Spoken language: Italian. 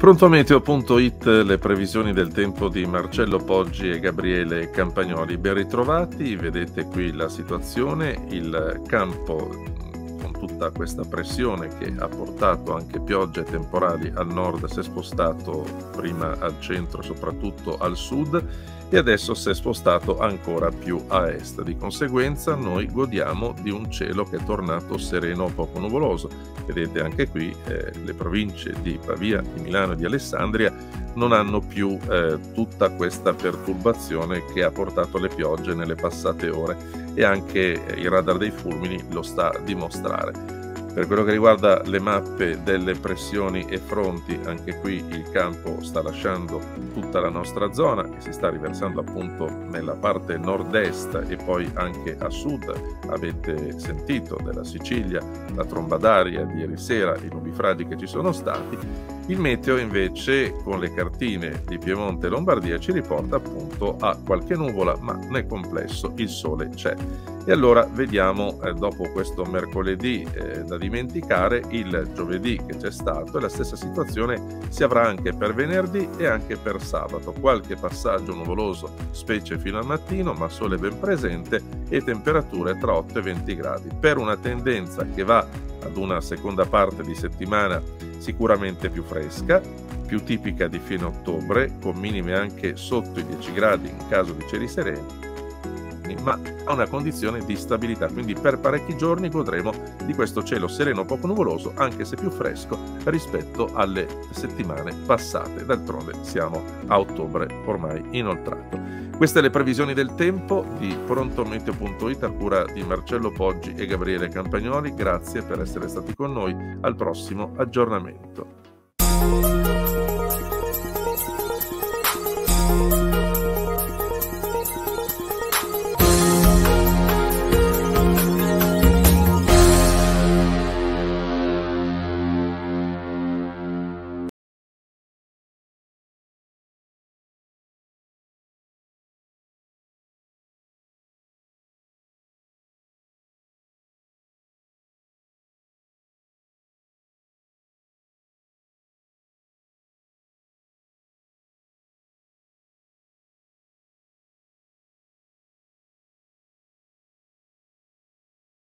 Prontometeo.it, le previsioni del tempo di Marcello Poggi e Gabriele Campagnoli. Ben ritrovati, vedete qui la situazione, il campo con tutta questa pressione che ha portato anche piogge temporali al nord si è spostato prima al centro, soprattutto al sud, e adesso si è spostato ancora più a est. Di conseguenza noi godiamo di un cielo che è tornato sereno, poco nuvoloso. Vedete anche qui le province di Pavia, di Milano e di Alessandria non hanno più tutta questa perturbazione che ha portato le piogge nelle passate ore, e anche il radar dei fulmini lo sta a dimostrare. Per quello che riguarda le mappe delle pressioni e fronti, anche qui il campo sta lasciando tutta la nostra zona e si sta riversando appunto nella parte nord-est e poi anche a sud. Avete sentito della Sicilia la tromba d'aria di ieri sera, i nubifragi che ci sono stati. Il meteo invece con le cartine di Piemonte e Lombardia ci riporta appunto a qualche nuvola, ma nel complesso il sole c'è. E allora vediamo dopo questo mercoledì da dimenticare il giovedì che c'è stato, e la stessa situazione si avrà anche per venerdì e anche per sabato. Qualche passaggio nuvoloso specie fino al mattino, ma sole ben presente e temperature tra 8 e 20 gradi per una tendenza che va ad una seconda parte di settimana sicuramente più fresca, più tipica di fine ottobre, con minime anche sotto i 10 gradi in caso di cieli sereni, ma a una condizione di stabilità. Quindi per parecchi giorni godremo di questo cielo sereno poco nuvoloso, anche se più fresco rispetto alle settimane passate. D'altronde siamo a ottobre ormai inoltrato. Queste le previsioni del tempo di Prontometeo.it a cura di Marcello Poggi e Gabriele Campagnoli. Grazie per essere stati con noi, al prossimo aggiornamento.